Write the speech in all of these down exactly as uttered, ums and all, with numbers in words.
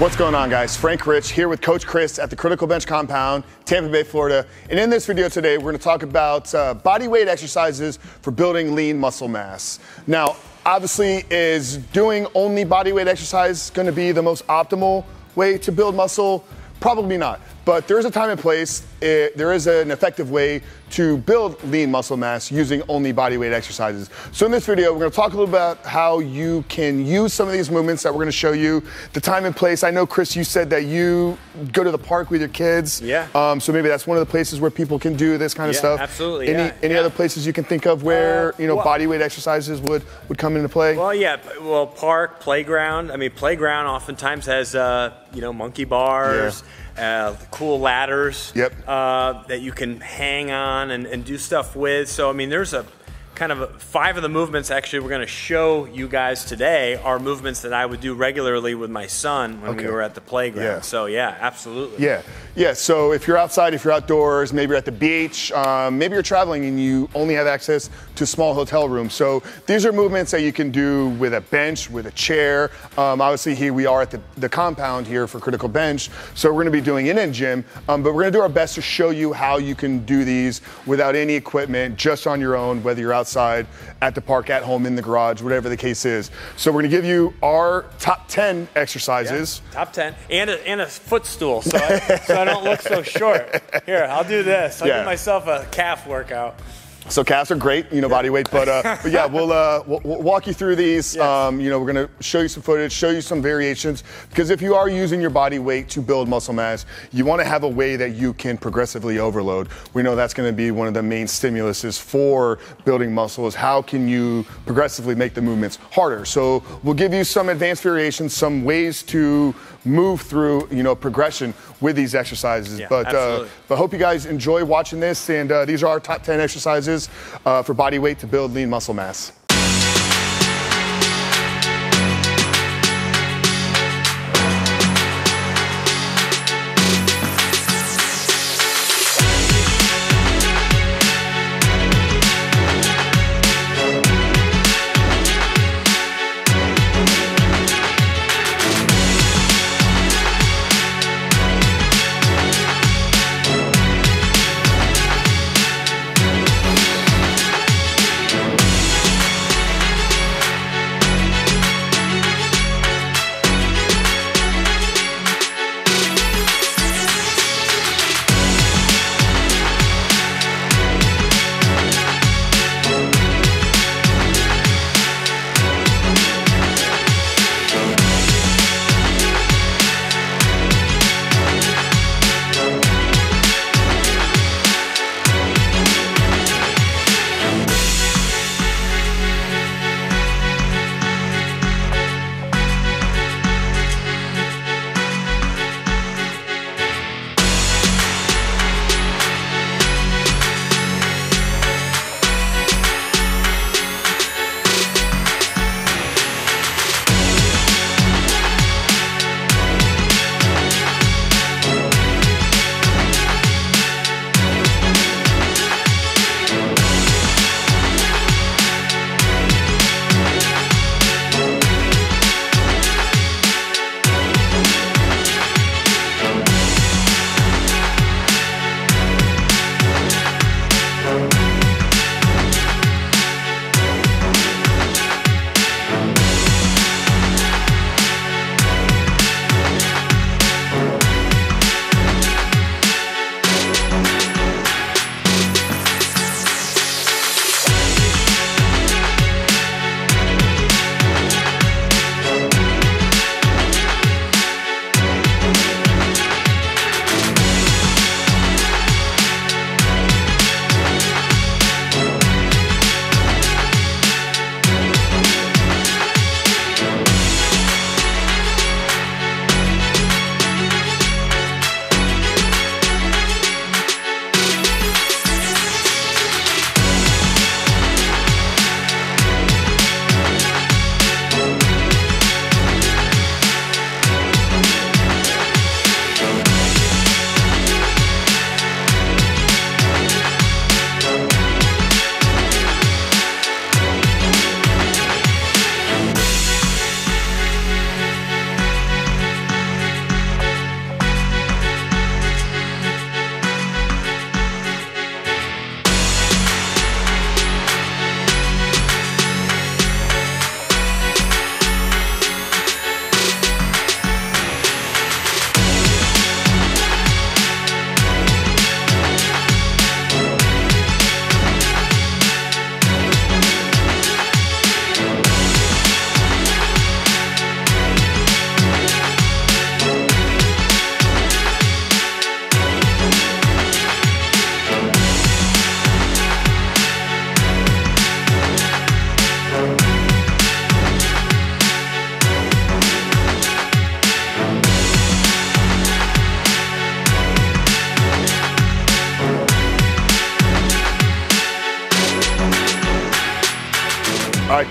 What's going on, guys? Frank Rich here with Coach Chris at the Critical Bench Compound, Tampa Bay, Florida. And in this video today, we're going to talk about uh, body weight exercises for building lean muscle mass. Now, obviously, is doing only body weight exercise going to be the most optimal way to build muscle? Probably not, but there is a time and place. It, there is an effective way to build lean muscle mass using only body weight exercises. So in this video, we're gonna talk a little about how you can use some of these movements that we're gonna show you, the time and place. I know, Chris, you said that you go to the park with your kids. Yeah. Um, so maybe that's one of the places where people can do this kind of yeah, stuff. Absolutely, Any, yeah, any yeah. other places you can think of where uh, you know well, body weight exercises would, would come into play? Well, yeah, well, park, playground. I mean, playground oftentimes has, uh, you know, monkey bars, yeah. uh, cool ladders. Yep. Uh, that you can hang on and, and do stuff with. So I mean, there's a kind of a, five of the movements actually we're going to show you guys today are movements that I would do regularly with my son when okay. we were at the playground. Yeah. So yeah, absolutely. Yeah, yeah. So if you're outside, if you're outdoors, maybe you're at the beach, um, maybe you're traveling and you only have access to small hotel rooms. So these are movements that you can do with a bench, with a chair. Um, obviously, here we are at the, the compound here for Critical Bench. So we're going to be doing it in gym, um, but we're going to do our best to show you how you can do these without any equipment, just on your own, whether you're outside, Outside, at the park, at home, in the garage, whatever the case is. So we're gonna give you our top ten exercises. Yeah, top ten, and a, and a footstool, so I, so I don't look so short. Here, I'll do this. I'll yeah. give myself a calf workout. So calves are great, you know, body weight, but, uh, but yeah, we'll, uh, we'll, we'll walk you through these. Yes. Um, you know, we're gonna show you some footage, show you some variations, because if you are using your body weight to build muscle mass, you wanna have a way that you can progressively overload. We know that's gonna be one of the main stimuluses for building muscle is how can you progressively make the movements harder. So we'll give you some advanced variations, some ways to move through, you know, progression with these exercises. Yeah, but uh, but hope you guys enjoy watching this, and uh, these are our top ten exercises Uh, for body weight to build lean muscle mass.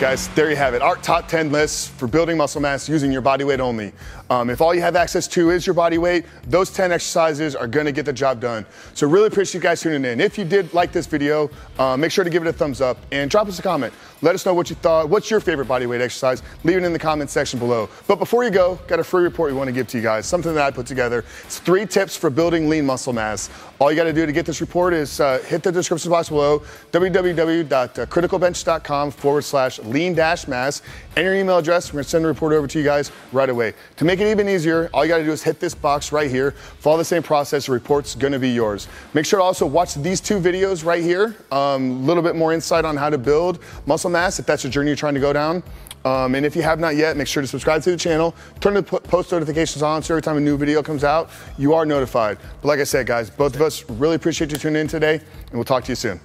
right, guys, there you have it. Our top ten lists for building muscle mass using your body weight only. Um, if all you have access to is your body weight, those ten exercises are going to get the job done. So really appreciate you guys tuning in. If you did like this video, uh, make sure to give it a thumbs up and drop us a comment. Let us know what you thought. What's your favorite body weight exercise? Leave it in the comment section below. But before you go, got a free report we want to give to you guys, something that I put together. It's three tips for building lean muscle mass. All you got to do to get this report is uh, hit the description box below, w w w dot critical bench dot com forward slash lean dash mass, and your email address. We're going to send the report over to you guys right away. To make it even easier, all you got to do is hit this box right here. Follow the same process. The report's going to be yours. Make sure to also watch these two videos right here. A um, little bit more insight on how to build muscle mass if that's the journey you're trying to go down. Um, and if you have not yet, make sure to subscribe to the channel. Turn the post notifications on so every time a new video comes out, you are notified. But like I said, guys, both of us really appreciate you tuning in today, and we'll talk to you soon.